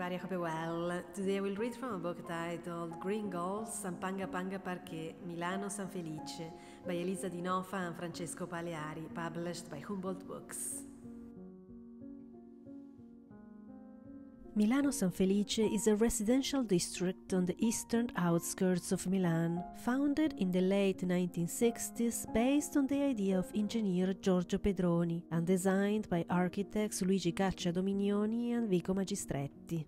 everybody, I hope you're well. Today I will read from a book titled Green Gulfs and Panga Panga Parquet, Milano San Felice, by Elisa Di Nofa and Francesco Paleari, published by Humboldt Books. Milano San Felice is a residential district on the eastern outskirts of Milan, founded in the late 1960s based on the idea of engineer Giorgio Pedroni and designed by architects Luigi Caccia Dominioni and Vico Magistretti.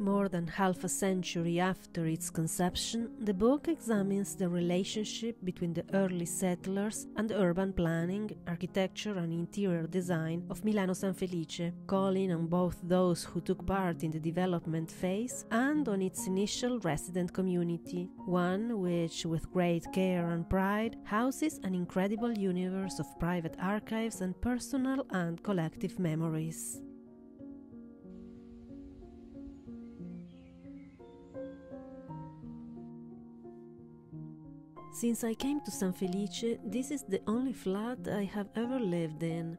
More than half a century after its conception, the book examines the relationship between the early settlers and urban planning, architecture and interior design of Milano San Felice, calling on both those who took part in the development phase and on its initial resident community, one which, with great care and pride, houses an incredible universe of private archives and personal and collective memories. Since I came to San Felice, this is the only flat I have ever lived in.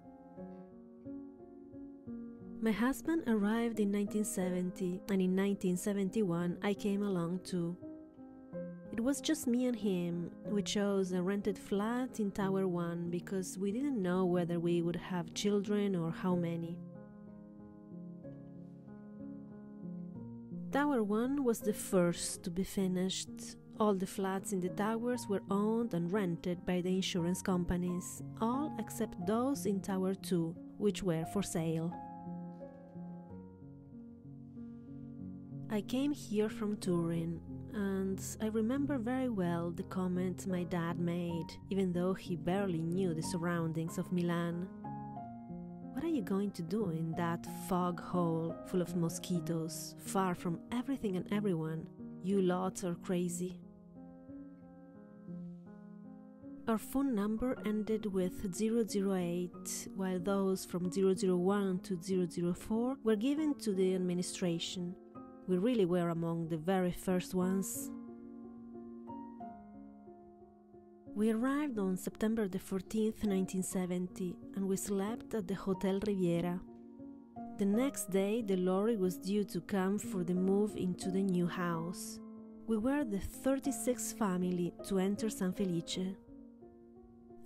My husband arrived in 1970, and in 1971 I came along too. It was just me and him. We chose a rented flat in Tower 1 because we didn't know whether we would have children or how many. Tower 1 was the first to be finished. All the flats in the towers were owned and rented by the insurance companies, all except those in Tower 2, which were for sale. I came here from Turin, and I remember very well the comment my dad made, even though he barely knew the surroundings of Milan. What are you going to do in that fog hole full of mosquitoes, far from everything and everyone? You lot are crazy. Our phone number ended with 008, while those from 001 to 004 were given to the administration. We really were among the very first ones. We arrived on September the 14th, 1970, and we slept at the Hotel Riviera. The next day, the lorry was due to come for the move into the new house. We were the 36th family to enter San Felice.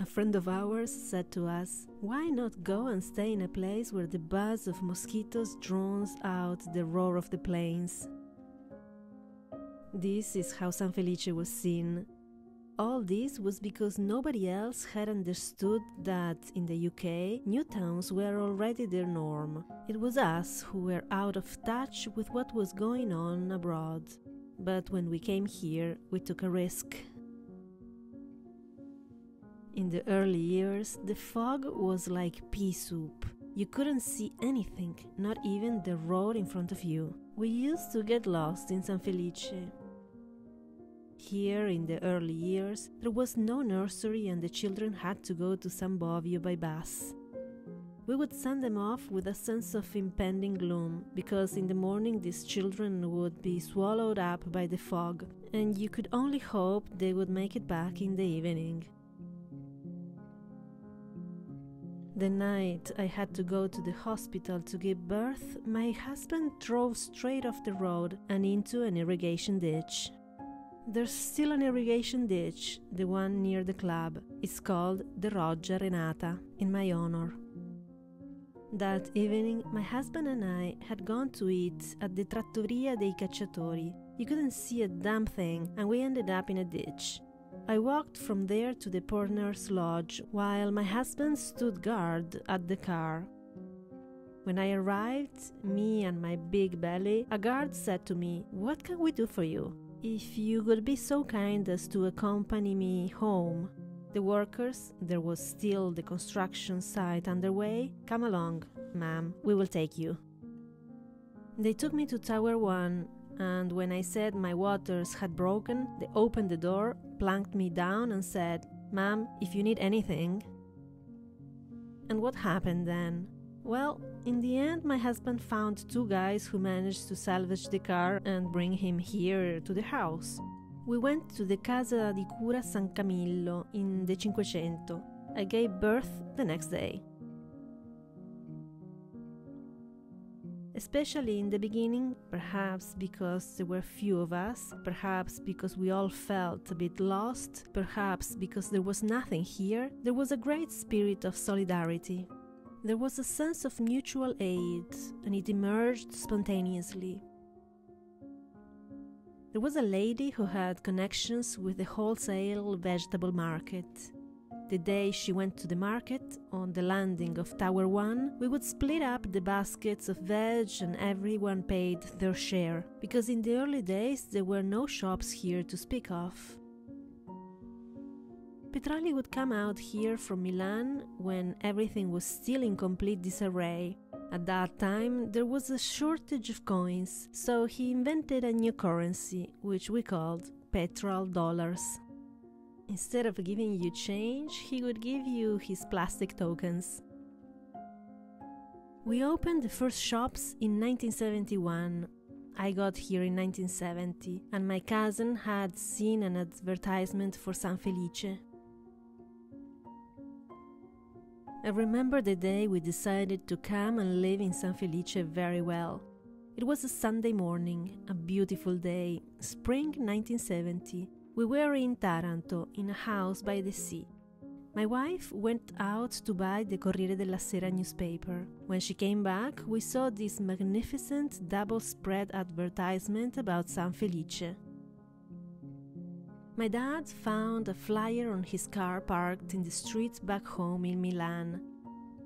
A friend of ours said to us, "Why not go and stay in a place where the buzz of mosquitoes drowns out the roar of the planes?" This is how San Felice was seen. All this was because nobody else had understood that, in the UK, new towns were already their norm. It was us who were out of touch with what was going on abroad. But when we came here, we took a risk. In the early years, the fog was like pea soup. You couldn't see anything, not even the road in front of you. We used to get lost in San Felice. Here, in the early years, there was no nursery and the children had to go to San Bovio by bus. We would send them off with a sense of impending gloom, because in the morning these children would be swallowed up by the fog, and you could only hope they would make it back in the evening. The night I had to go to the hospital to give birth, my husband drove straight off the road and into an irrigation ditch. There's still an irrigation ditch, the one near the club. It's called the Roggia Renata, in my honor. That evening, my husband and I had gone to eat at the Trattoria dei Cacciatori. You couldn't see a damn thing, and we ended up in a ditch. I walked from there to the partner's lodge, while my husband stood guard at the car. When I arrived, me and my big belly, a guard said to me, "What can we do for you? If you would be so kind as to accompany me home." The workers, there was still the construction site underway, "Come along, ma'am, we will take you." They took me to Tower 1, and when I said my waters had broken, they opened the door, planked me down and said, "Ma'am, if you need anything." And what happened then? Well, in the end, my husband found two guys who managed to salvage the car and bring him here to the house. We went to the Casa di Cura San Camillo in the Cinquecento. I gave birth the next day. especially in the beginning, perhaps because there were few of us, perhaps because we all felt a bit lost, perhaps because there was nothing here, there was a great spirit of solidarity. There was a sense of mutual aid, and it emerged spontaneously. There was a lady who had connections with the wholesale vegetable market. The day she went to the market, on the landing of Tower 1, we would split up the baskets of veg and everyone paid their share, because in the early days there were no shops here to speak of. Petrali would come out here from Milan when everything was still in complete disarray. At that time there was a shortage of coins, so he invented a new currency, which we called petrol dollars. Instead of giving you change, he would give you his plastic tokens. We opened the first shops in 1971. I got here in 1970, and my cousin had seen an advertisement for San Felice. I remember the day we decided to come and live in San Felice very well. It was a Sunday morning, a beautiful day, spring 1970. We were in Taranto, in a house by the sea. My wife went out to buy the Corriere della Sera newspaper. When she came back, we saw this magnificent double-spread advertisement about San Felice. My dad found a flyer on his car parked in the street back home in Milan.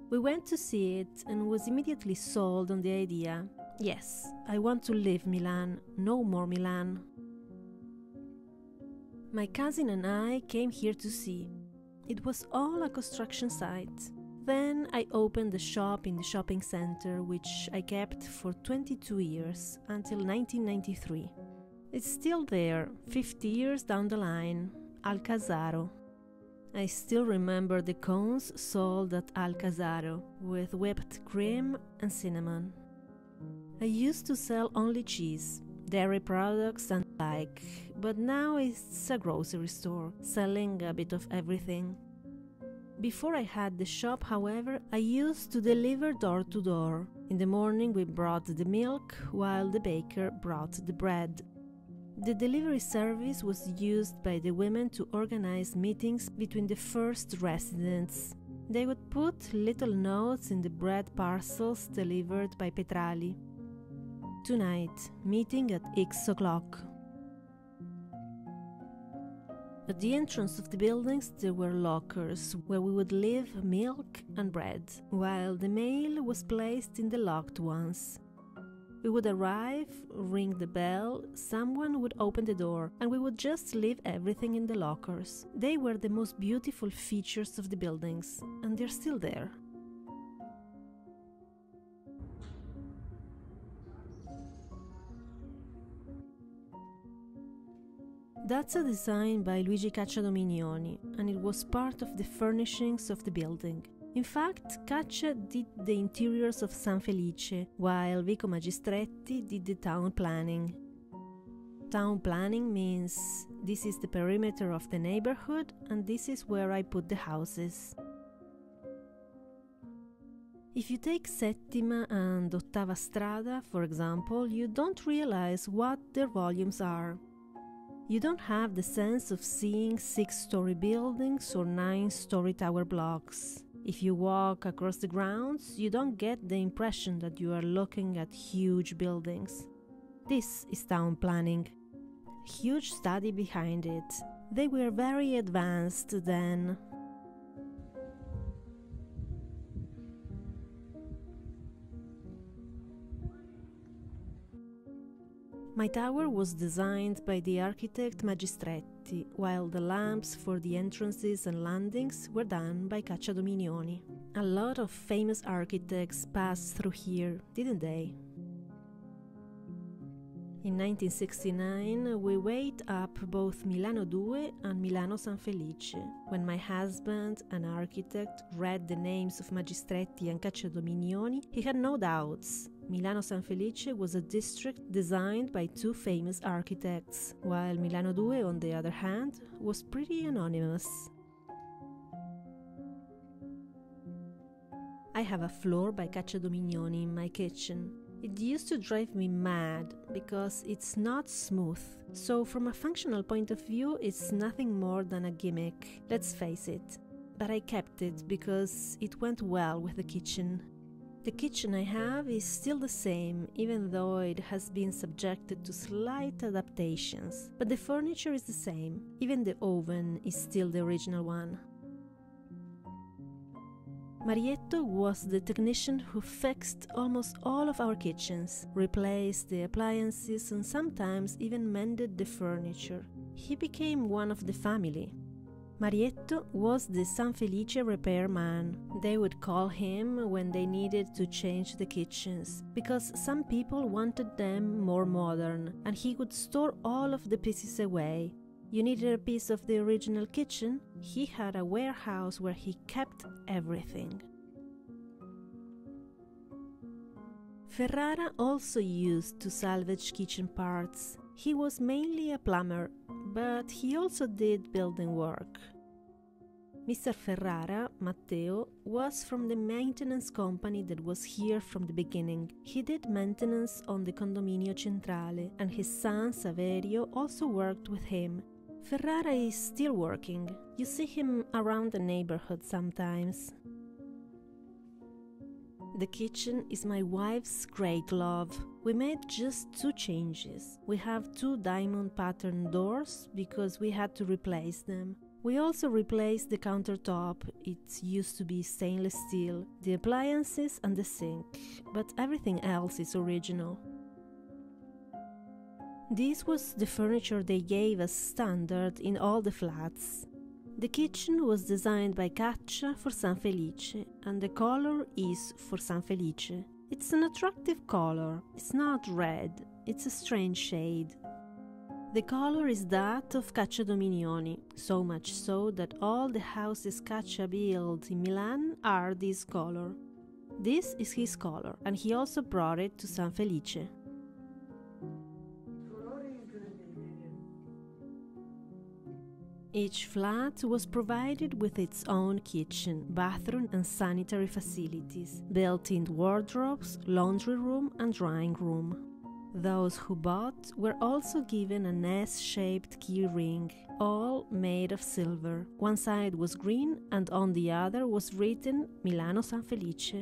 We went to see it and was immediately sold on the idea. Yes, I want to leave Milan, no more Milan. My cousin and I came here to see. It was all a construction site. Then I opened a shop in the shopping center, which I kept for 22 years, until 1993. It's still there, 50 years down the line, Alcazaro. I still remember the cones sold at Alcazaro, with whipped cream and cinnamon. I used to sell only cheese, dairy products and like, but now it's a grocery store, selling a bit of everything. Before I had the shop, however, I used to deliver door to door. In the morning we brought the milk, while the baker brought the bread. The delivery service was used by the women to organize meetings between the first residents. They would put little notes in the bread parcels delivered by Petrali. Tonight, meeting at X o'clock. At the entrance of the buildings there were lockers where we would leave milk and bread, while the mail was placed in the locked ones. We would arrive, ring the bell, someone would open the door, and we would just leave everything in the lockers. They were the most beautiful features of the buildings, and they're still there. That's a design by Luigi Caccia Dominioni, and it was part of the furnishings of the building. In fact, Caccia did the interiors of San Felice, while Vico Magistretti did the town planning. Town planning means this is the perimeter of the neighborhood, and this is where I put the houses. If you take Settima and Ottava Strada, for example, you don't realize what their volumes are. You don't have the sense of seeing six-story buildings or nine-story tower blocks. If you walk across the grounds, you don't get the impression that you are looking at huge buildings. This is town planning. Huge study behind it. They were very advanced then. My tower was designed by the architect Magistretti, while the lamps for the entrances and landings were done by Caccia Dominioni. A lot of famous architects passed through here, didn't they? In 1969, we weighed up both Milano Due and Milano San Felice. When my husband, an architect, read the names of Magistretti and Caccia Dominioni, he had no doubts. Milano San Felice was a district designed by two famous architects, while Milano Due, on the other hand, was pretty anonymous. I have a floor by Caccia Dominioni in my kitchen. It used to drive me mad because it's not smooth. So from a functional point of view, it's nothing more than a gimmick, let's face it. But I kept it because it went well with the kitchen. The kitchen I have is still the same, even though it has been subjected to slight adaptations, but the furniture is the same. Even the oven is still the original one. Marietto was the technician who fixed almost all of our kitchens, replaced the appliances and sometimes even mended the furniture. He became one of the family. Marietto was the San Felice repairman. They would call him when they needed to change the kitchens, because some people wanted them more modern, and he would store all of the pieces away. You needed a piece of the original kitchen? He had a warehouse where he kept everything. Ferrara also used to salvage kitchen parts. He was mainly a plumber, but he also did building work. Mr. Ferrara, Matteo, was from the maintenance company that was here from the beginning. He did maintenance on the Condominio Centrale, and his son, Saverio, also worked with him. Ferrara is still working. You see him around the neighborhood sometimes. The kitchen is my wife's great love. We made just two changes. We have two diamond pattern doors because we had to replace them. We also replaced the countertop. It used to be stainless steel, the appliances and the sink, but everything else is original. This was the furniture they gave as standard in all the flats. The kitchen was designed by Caccia for San Felice, and the color is for San Felice. It's an attractive color, it's not red, it's a strange shade. The color is that of Caccia Dominioni, so much so that all the houses Caccia built in Milan are this color. This is his color, and he also brought it to San Felice. Each flat was provided with its own kitchen, bathroom and sanitary facilities, built-in wardrobes, laundry room and drying room. Those who bought were also given an S-shaped key ring, all made of silver. One side was green and on the other was written Milano San Felice.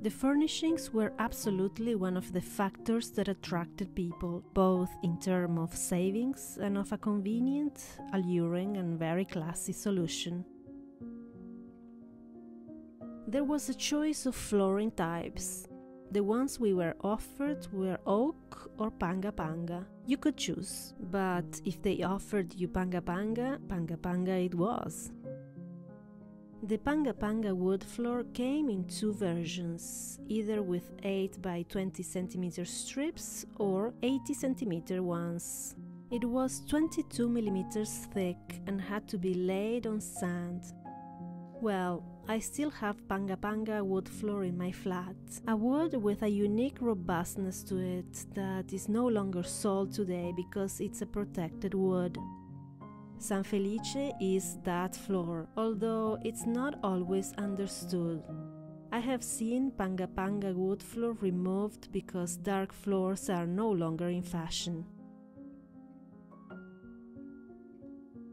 The furnishings were absolutely one of the factors that attracted people, both in terms of savings and of a convenient, alluring and very classy solution. There was a choice of flooring types. The ones we were offered were oak or panga panga. You could choose, but if they offered you panga panga, panga panga it was. The Panga Panga wood floor came in two versions, either with 8 by 20 cm strips or 80 cm ones. It was 22 mm thick and had to be laid on sand. Well, I still have Panga Panga wood floor in my flat, a wood with a unique robustness to it that is no longer sold today because it's a protected wood. San Felice is that floor, although it's not always understood. I have seen Panga Panga wood floor removed because dark floors are no longer in fashion.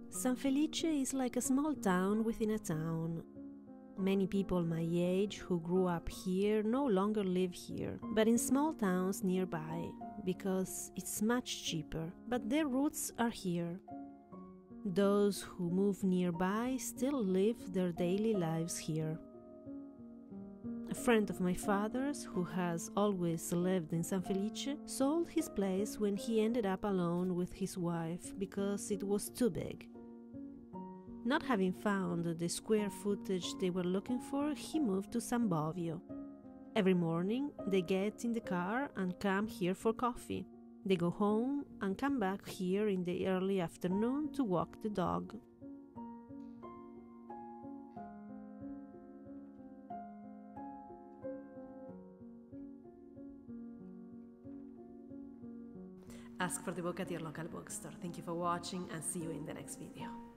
San Felice is like a small town within a town. Many people my age who grew up here no longer live here, but in small towns nearby, because it's much cheaper, but their roots are here. Those who move nearby still live their daily lives here. A friend of my father's, who has always lived in San Felice, sold his place when he ended up alone with his wife because it was too big. Not having found the square footage they were looking for, he moved to San Bovio. Every morning they get in the car and come here for coffee. They go home and come back here in the early afternoon to walk the dog. Ask for the book at your local bookstore. Thank you for watching and see you in the next video.